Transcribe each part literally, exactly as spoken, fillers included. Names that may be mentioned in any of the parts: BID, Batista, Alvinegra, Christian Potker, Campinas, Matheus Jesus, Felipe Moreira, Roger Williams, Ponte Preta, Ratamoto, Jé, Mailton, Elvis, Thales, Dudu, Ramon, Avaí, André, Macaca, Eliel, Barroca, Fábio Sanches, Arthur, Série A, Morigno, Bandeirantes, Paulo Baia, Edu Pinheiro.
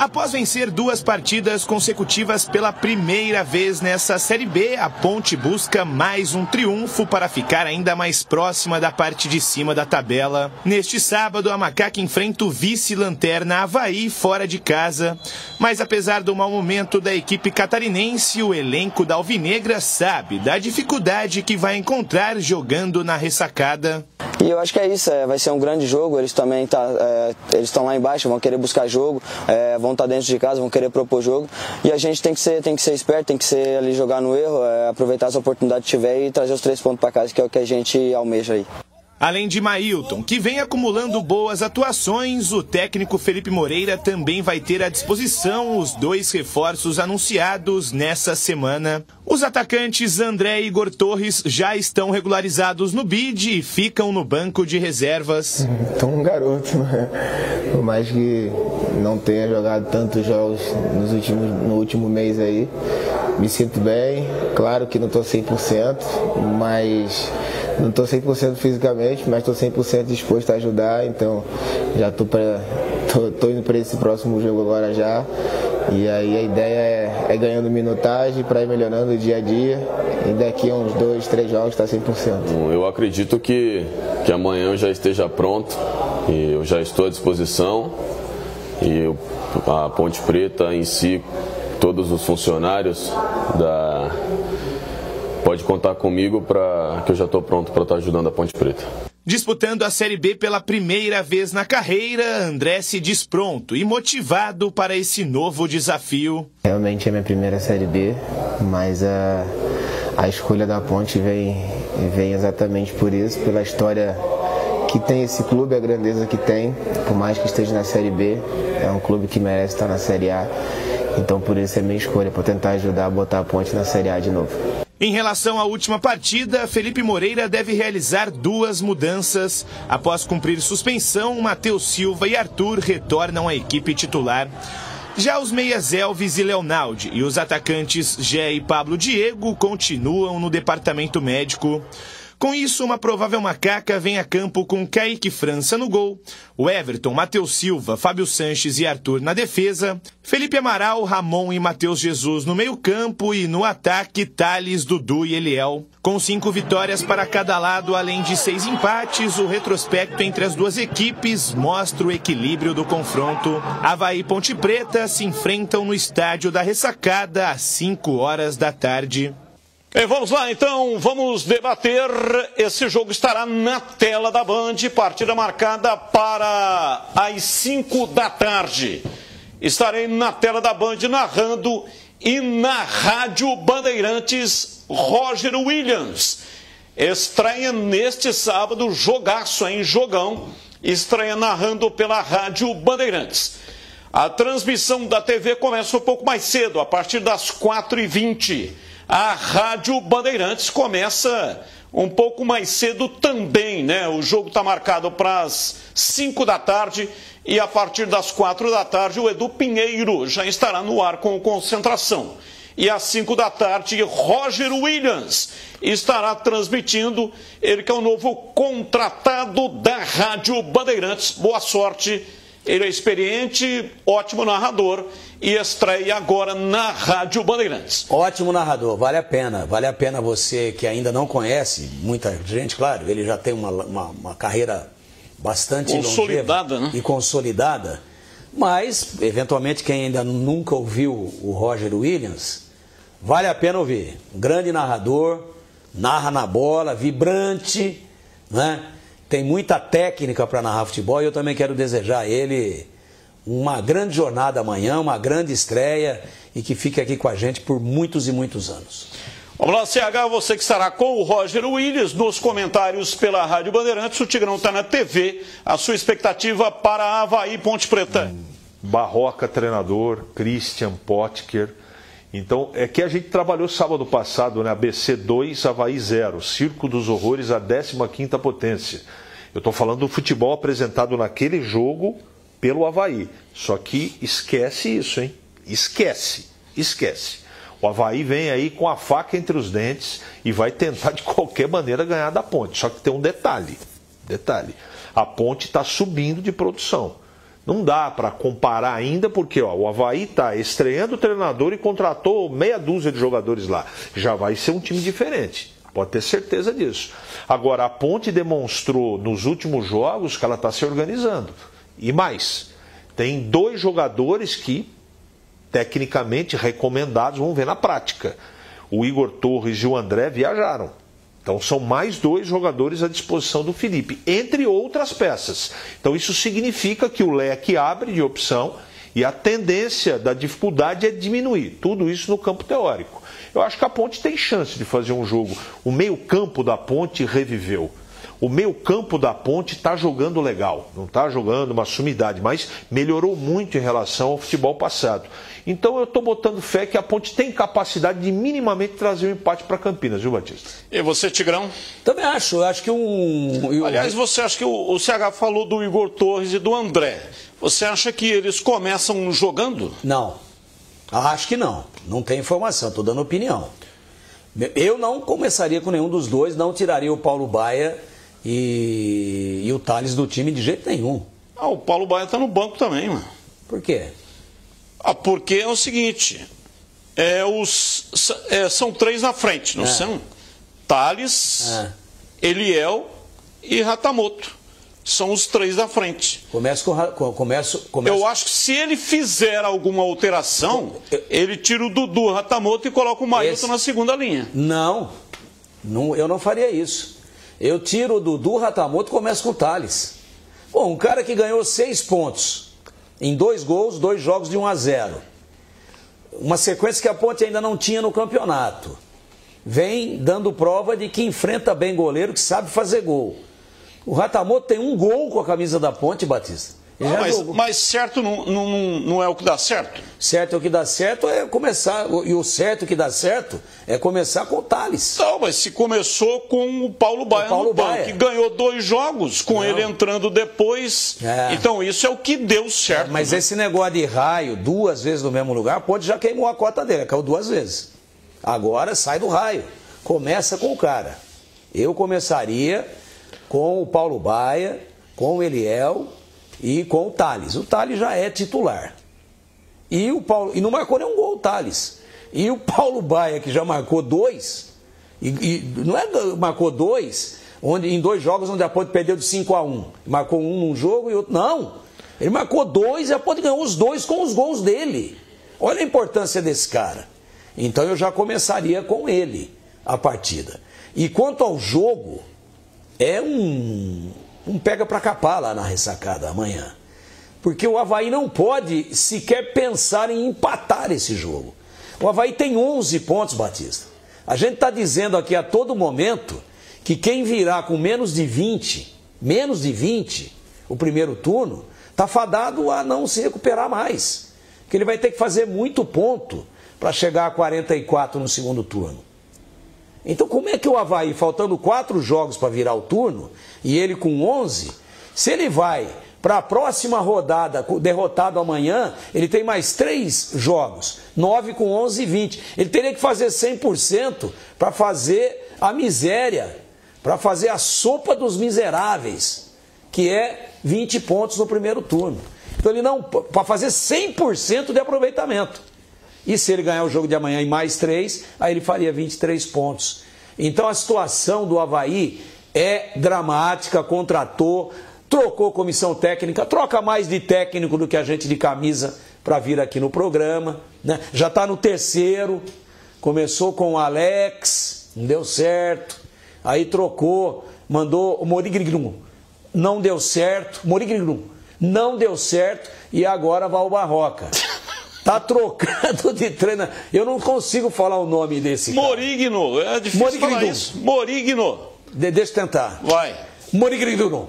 Após vencer duas partidas consecutivas pela primeira vez nessa Série B, a Ponte busca mais um triunfo para ficar ainda mais próxima da parte de cima da tabela. Neste sábado, a Macaca enfrenta o vice-lanterna Avaí fora de casa. Mas apesar do mau momento da equipe catarinense, o elenco da Alvinegra sabe da dificuldade que vai encontrar jogando na Ressacada. E eu acho que é isso, é, vai ser um grande jogo, eles também tá, é, eles estão lá embaixo, vão querer buscar jogo, é, vão estar tá dentro de casa, vão querer propor jogo. E a gente tem que ser, tem que ser esperto, tem que ser ali jogar no erro, é, aproveitar essa oportunidade que tiver e trazer os três pontos para casa, que é o que a gente almeja aí. Além de Mailton, que vem acumulando boas atuações, o técnico Felipe Moreira também vai ter à disposição os dois reforços anunciados nessa semana. Os atacantes André e Igor Torres já estão regularizados no B I D e ficam no banco de reservas. Então um garoto, né? Por mais que não tenha jogado tantos jogos nos últimos, no último mês aí, me sinto bem. Claro que não estou cem por cento, mas... Não estou cem por cento fisicamente, mas estou cem por cento disposto a ajudar, então já estou tô tô indo para esse próximo jogo agora já. E aí a ideia é, é ganhando minutagem para ir melhorando o dia a dia e daqui a uns dois, três jogos está cem por cento. Eu acredito que, que amanhã eu já esteja pronto e eu já estou à disposição e eu, a Ponte Preta em si, todos os funcionários da... Pode contar comigo pra, que eu já estou pronto para estar ajudando a Ponte Preta. Disputando a Série B pela primeira vez na carreira, André se diz pronto e motivado para esse novo desafio. Realmente é minha primeira Série B, mas a, a escolha da Ponte vem, vem exatamente por isso, pela história que tem esse clube, a grandeza que tem, por mais que esteja na Série B, é um clube que merece estar na Série A. Então por isso é minha escolha, para tentar ajudar a botar a Ponte na Série A de novo. Em relação à última partida, Felipe Moreira deve realizar duas mudanças. Após cumprir suspensão, Matheus Silva e Arthur retornam à equipe titular. Já os meias Elvis e Leonardo e os atacantes Jé e Pablo Diego continuam no departamento médico. Com isso, uma provável Macaca vem a campo com Kaique França no gol, o Everton, Matheus Silva, Fábio Sanches e Arthur na defesa, Felipe Amaral, Ramon e Matheus Jesus no meio-campo e no ataque Thales, Dudu e Eliel. Com cinco vitórias para cada lado, além de seis empates, o retrospecto entre as duas equipes mostra o equilíbrio do confronto. Avaí e Ponte Preta se enfrentam no estádio da Ressacada às cinco horas da tarde. E vamos lá, então, vamos debater. Esse jogo estará na tela da Band, partida marcada para as cinco da tarde. Estarei na tela da Band narrando e na Rádio Bandeirantes, Roger Williams. Estreia neste sábado, jogaço, hein, jogão. Estreia narrando pela Rádio Bandeirantes. A transmissão da T V começa um pouco mais cedo, a partir das quatro e vinte. A Rádio Bandeirantes começa um pouco mais cedo também, né? O jogo está marcado para as cinco da tarde e a partir das quatro da tarde o Edu Pinheiro já estará no ar com concentração. E às cinco da tarde Roger Williams estará transmitindo, ele que é o novo contratado da Rádio Bandeirantes. Boa sorte, ele é experiente, ótimo narrador. E estreia agora na Rádio Bandeirantes. Ótimo narrador, vale a pena. Vale a pena você que ainda não conhece, muita gente, claro, ele já tem uma, uma, uma carreira bastante consolidada, né? E consolidada. Mas, eventualmente, quem ainda nunca ouviu o Roger Williams, vale a pena ouvir. Grande narrador, narra na bola, vibrante, né? Tem muita técnica para narrar futebol e eu também quero desejar a ele... uma grande jornada amanhã, uma grande estreia e que fique aqui com a gente por muitos e muitos anos. Vamos lá, C H, você que estará com o Roger Williams nos comentários pela Rádio Bandeirantes. O Tigrão está na T V. A sua expectativa para a Avaí Ponte Preta? Barroca, treinador, Christian Potker. Então, é que a gente trabalhou sábado passado, né? A B C dois, Avaí zero. Circo dos Horrores, a décima quinta potência. Eu estou falando do futebol apresentado naquele jogo... pelo Avaí, só que esquece isso, hein? Esquece, esquece. O Avaí vem aí com a faca entre os dentes e vai tentar de qualquer maneira ganhar da Ponte, só que tem um detalhe, detalhe, a Ponte está subindo de produção. Não dá para comparar ainda, porque ó, o Avaí está estreando o treinador e contratou meia dúzia de jogadores lá. Já vai ser um time diferente, pode ter certeza disso. Agora, a Ponte demonstrou nos últimos jogos que ela está se organizando. E mais, tem dois jogadores que, tecnicamente, recomendados, vamos ver na prática. O Igor Torres e o André viajaram. Então são mais dois jogadores à disposição do Felipe, entre outras peças. Então isso significa que o leque abre de opção e a tendência da dificuldade é diminuir. Tudo isso no campo teórico. Eu acho que a Ponte tem chance de fazer um jogo. O meio-campo da Ponte reviveu. O meio-campo da Ponte está jogando legal. Não está jogando uma sumidade, mas melhorou muito em relação ao futebol passado. Então eu estou botando fé que a Ponte tem capacidade de minimamente trazer um empate para Campinas, viu, Batista? E você, Tigrão? Também acho. Eu acho que um... Aliás, você acha que o, o C H falou do Igor Torres e do André. Você acha que eles começam jogando? Não. Acho que não. Não tem informação. Estou dando opinião. Eu não começaria com nenhum dos dois. Não tiraria o Paulo Baia e, e o Thales do time de jeito nenhum. Ah, o Paulo Baia tá no banco também, mano. Por quê? Ah, porque é o seguinte, é os, é, são três na frente, não é. são? Thales, é. Eliel e Ratamoto. São os três da frente. Começo com, começo, começo... Eu acho que se ele fizer alguma alteração, eu... ele tira o Dudu, o Ratamoto e coloca o Mailton Esse... na segunda linha. Não, não, eu não faria isso. Eu tiro o Dudu, o Ratamoto e começo com o Thales. Pô, um cara que ganhou seis pontos em dois gols, dois jogos de um a zero. Uma sequência que a Ponte ainda não tinha no campeonato. Vem dando prova de que enfrenta bem goleiro, que sabe fazer gol. O Ratamoto tem um gol com a camisa da Ponte, Batista. Ah, mas, mas certo não, não, não é o que dá certo? Certo é o que dá certo é começar, e o certo que dá certo é começar com o Thales. Não, mas se começou com o Paulo Baia, o Paulo no Baia. Banco, que ganhou dois jogos, com não. ele entrando depois, é. então isso é o que deu certo. É, mas né? esse negócio de raio, duas vezes no mesmo lugar, pode já queimou a cota dele, caiu duas vezes. Agora sai do raio, começa com o cara. Eu começaria com o Paulo Baia, com o Eliel... E com o Thales. O Thales já é titular. E, o Paulo, e não marcou nenhum gol o Thales. E o Paulo Baia, que já marcou dois, e, e, não é marcou dois, onde, em dois jogos onde a Ponte perdeu de cinco a um. Marcou um num jogo e outro. Não! Ele marcou dois e a Ponte ganhou os dois com os gols dele. Olha a importância desse cara. Então eu já começaria com ele a partida. E quanto ao jogo, é um... um pega pra capar lá na Ressacada amanhã. Porque o Avaí não pode sequer pensar em empatar esse jogo. O Avaí tem onze pontos, Batista. A gente tá dizendo aqui a todo momento que quem virá com menos de vinte, menos de vinte, o primeiro turno, tá fadado a não se recuperar mais. Porque ele vai ter que fazer muito ponto para chegar a quarenta e quatro no segundo turno. Então como é que o Avaí, faltando quatro jogos para virar o turno, e ele com onze, se ele vai para a próxima rodada, derrotado amanhã, ele tem mais três jogos, nove com onze e vinte. Ele teria que fazer cem por cento para fazer a miséria, para fazer a sopa dos miseráveis, que é vinte pontos no primeiro turno. Então ele não, para fazer cem por cento de aproveitamento. E se ele ganhar o jogo de amanhã em mais três, aí ele faria vinte e três pontos. Então a situação do Avaí é dramática, contratou, trocou comissão técnica, troca mais de técnico do que a gente de camisa para vir aqui no programa, né? Já está no terceiro, começou com o Alex, não deu certo, aí trocou, mandou o Morigno, não deu certo, Morigno, não deu certo e agora vai o Barroca. Tá trocado de treina. Eu não consigo falar o nome desse cara. Morigno. É difícil Morigno. falar isso. Morigno. De, deixa eu tentar. Vai. Morigno.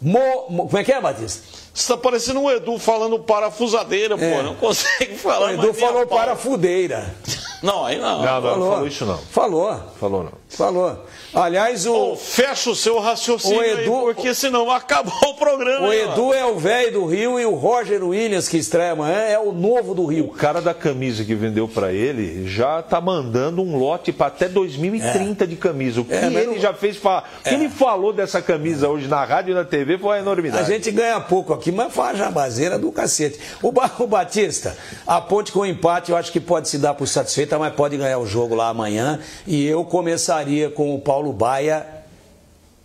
Mo, mo, como é que é, Batista? Você tá parecendo um Edu falando parafusadeira, é. pô. Não consegue falar. O Edu falou parafudeira. Não, aí não. Não, não, falou. Não falou isso não. Falou. Falou não. Falou. Aliás, o... Oh, fecha o seu raciocínio o Edu... aí, porque senão acabou o programa. O aí, Edu mano. É o velho do Rio e o Roger Williams, que estreia amanhã, é o novo do Rio. O cara da camisa que vendeu pra ele já tá mandando um lote pra até dois mil e trinta é. de camisa. O que é, ele não... já fez falar. O que é. ele falou dessa camisa hoje na rádio e na T V foi uma enormidade. A gente ganha pouco aqui, mas faz a jabazeira do cacete. O, ba... o Batista, a Ponte com o empate, eu acho que pode se dar por satisfeito, mas pode ganhar o jogo lá amanhã. E eu começaria com o Paulo Baia,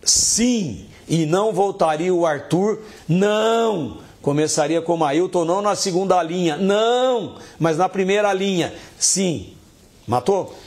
sim. E não voltaria o Arthur, não. Começaria com o Mailton, não na segunda linha, não. Mas na primeira linha, sim. Matou?